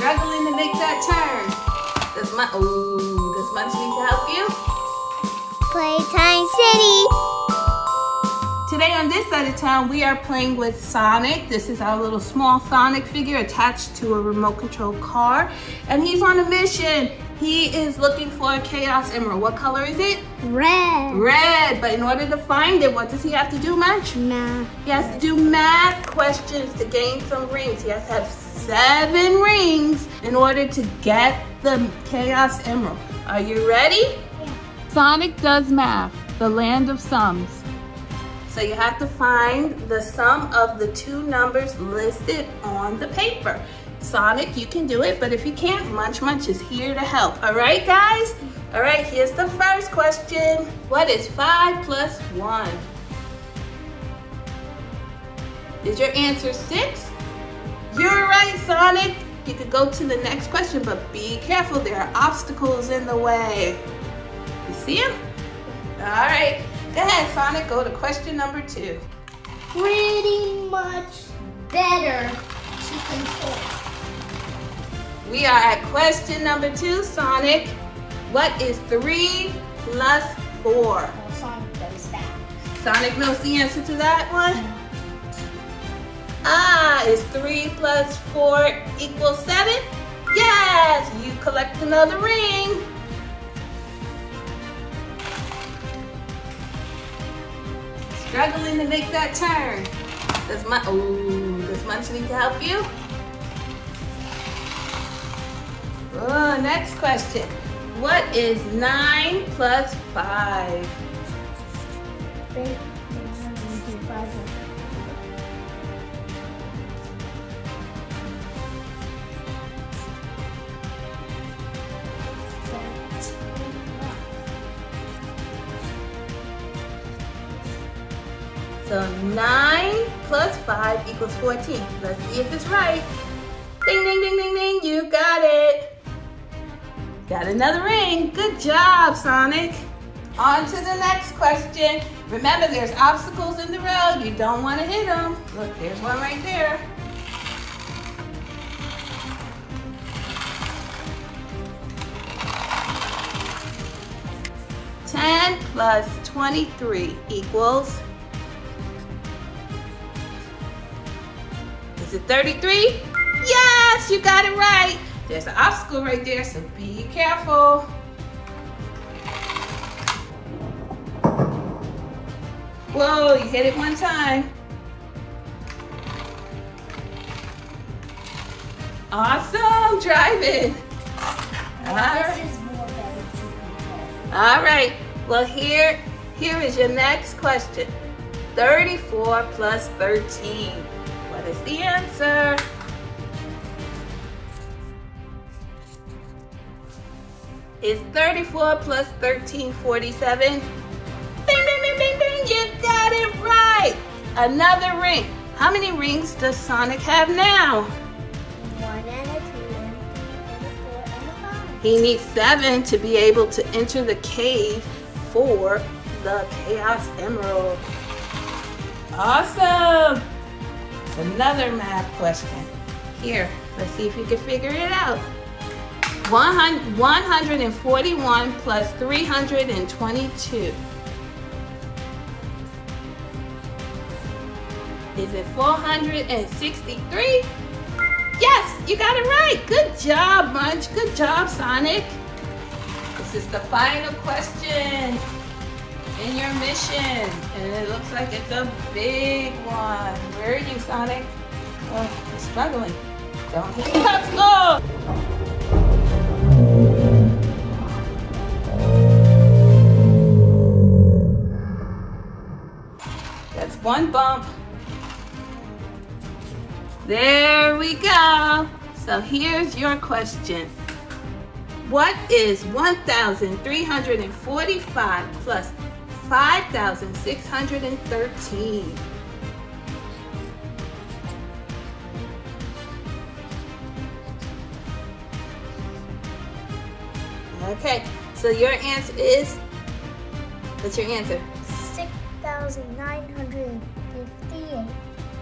struggling to make that turn. Does Munch, ooh, does Munch need to help you? Playtime City. Today on this side of town, we are playing with Sonic. This is our little small Sonic figure attached to a remote control car. And he's on a mission. He is looking for a Chaos Emerald. What color is it? Red. Red, but in order to find it, what does he have to do, Munch? Math. He has to do math questions to gain some rings. He has to have 7 rings in order to get the Chaos Emerald. Are you ready? Yeah. Sonic does math, the land of sums. So you have to find the sum of the 2 numbers listed on the paper. Sonic, you can do it, but if you can't, Munch Munch is here to help. All right, guys? All right, here's the first question. What is 5 plus 1? Is your answer 6? You're right, Sonic. You could go to the next question, but be careful. There are obstacles in the way. You see them? All right. Go ahead, Sonic, go to question number 2. Pretty much better to control. We are at question number 2, Sonic. What is 3 plus 4? Well, Sonic knows that. Sonic knows the answer to that one? Mm-hmm. Ah, is 3 plus 4 equals 7? Yes, you collect another ring. Struggling to make that turn. Does Munch, ooh, does Munch need to help you? Oh, next question. What is 9 plus 5? 9 plus 5 equals 14. Let's see if it's right. Ding, ding, ding, ding, ding. You got it. Got another ring. Good job, Sonic. On to the next question. Remember, there's obstacles in the road. You don't want to hit them. Look, there's one right there. Ten plus 23 equals... Is it 33? Yes, you got it right. There's an obstacle right there, so be careful. Whoa, you hit it one time. Awesome, driving. All right, well here is your next question. 34 plus 13. What is the answer? 34 plus 13 47? Ding, ding, ding, ding, ding. You got it right. Another ring. How many rings does Sonic have now? 1 and a 2 and a 3 and a 4 and a 5. He needs 7 to be able to enter the cave for the Chaos Emerald. Awesome. Another math question. Here, let's see if you can figure it out. 141 plus 322. Is it 463? Yes, you got it right. Good job, Munch. Good job, Sonic. This is the final question in your mission, and it looks like it's a big one. Where are you, Sonic? Oh, you're struggling. Don't hit the obstacle. That's one bump. There we go. So here's your question. What is 1,345 plus 5,613. Okay, so your answer is, what's your answer? 6,958.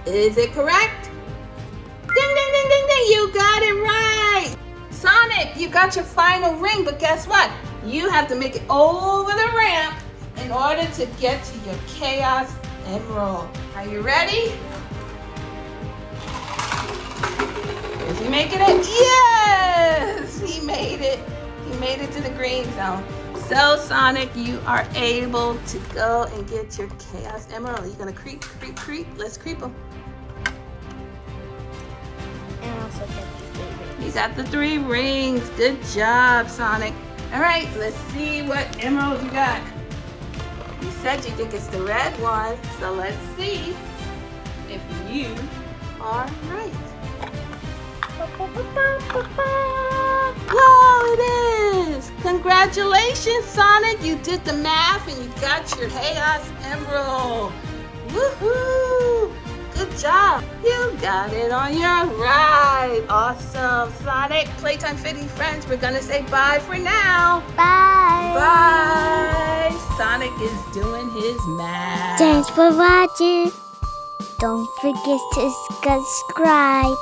Is it correct? Ding, ding, ding, ding, ding, you got it right. Sonic, you got your final ring, but guess what? You have to make it over the ramp in order to get to your Chaos Emerald. Are you ready? Is he making it? Yes! He made it. He made it to the green zone. So Sonic, you are able to go and get your Chaos Emerald. You're gonna creep, creep, creep. Let's creep him. And also get these 3 rings. You got the 3 rings. Good job, Sonic. All right, let's see what emeralds you got. You said you think it's the red one, so let's see if you are right. Whoa, it is! Congratulations, Sonic! You did the math and you got your Chaos Emerald. Woohoo! Good job! You got it on your ride! Awesome! Sonic, Playtime City friends, we're gonna say bye for now! Bye! Bye! Sonic is doing his math! Thanks for watching! Don't forget to subscribe!